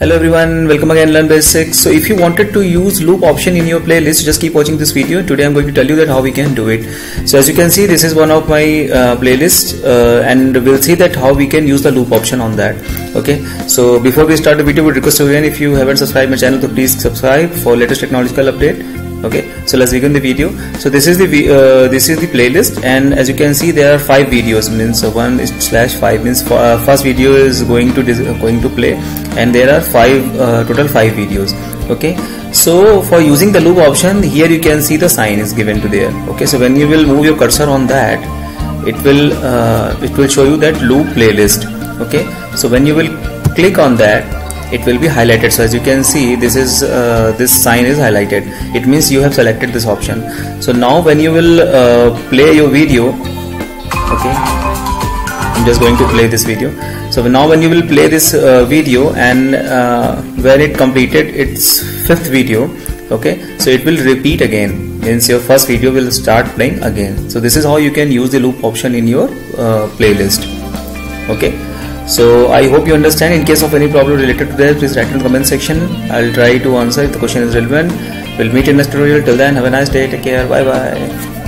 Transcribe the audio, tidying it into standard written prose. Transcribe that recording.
Hello everyone, welcome again Learn Basics. So if you wanted to use loop option in your playlist, just keep watching this video. Today I'm going to tell you that how we can do it. So as you can see, this is one of my playlists and we'll see that how we can use the loop option on that. Okay, so before we start the video, we request you again, if you haven't subscribed my channel, so please subscribe for latest technological update. Okay, so let's begin the video. So this is the playlist, and as you can see there are 5 videos, means 1/5 means first video is going to play, and there are total 5 videos. Okay, so for using the loop option, here you can see the sign is given to there. Okay, so when you will move your cursor on that, it will show you that loop playlist. Okay, so when you will click on that, it will be highlighted. So as you can see, this sign is highlighted. It means you have selected this option. So now when you will play your video, okay, I'm just going to play this video. So now when you will play this video, and when it completed its 5th video, okay, so it will repeat again, means your first video will start playing again. So this is how you can use the loop option in your playlist. Okay, so I hope you understand. In case of any problem related to that, please write in the comment section. I'll try to answer if the question is relevant. We'll meet in next tutorial. Till then, have a nice day. Take care. Bye bye.